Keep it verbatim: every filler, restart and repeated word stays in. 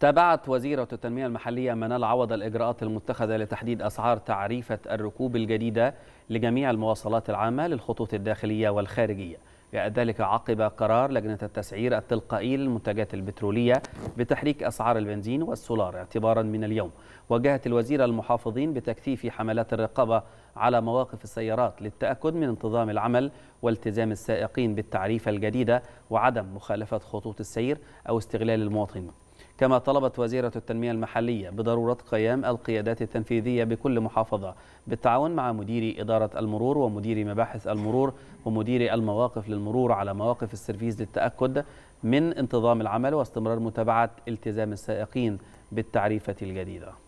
تابعت وزيرة التنمية المحلية منال عوض الإجراءات المتخذة لتحديد أسعار تعريفة الركوب الجديدة لجميع المواصلات العامة للخطوط الداخلية والخارجية، جاء ذلك عقب قرار لجنة التسعير التلقائي للمنتجات البترولية بتحريك أسعار البنزين والسولار اعتبارا من اليوم. وجهت الوزيرة المحافظين بتكثيف حملات الرقابة على مواقف السيارات للتأكد من انتظام العمل والتزام السائقين بالتعريفة الجديدة وعدم مخالفة خطوط السير أو استغلال المواطنين. كما طلبت وزيرة التنمية المحلية بضرورة قيام القيادات التنفيذية بكل محافظة بالتعاون مع مدير إدارة المرور ومدير مباحث المرور ومدير المواقف للمرور على مواقف السيرفيس للتأكد من انتظام العمل واستمرار متابعة التزام السائقين بالتعريفة الجديدة.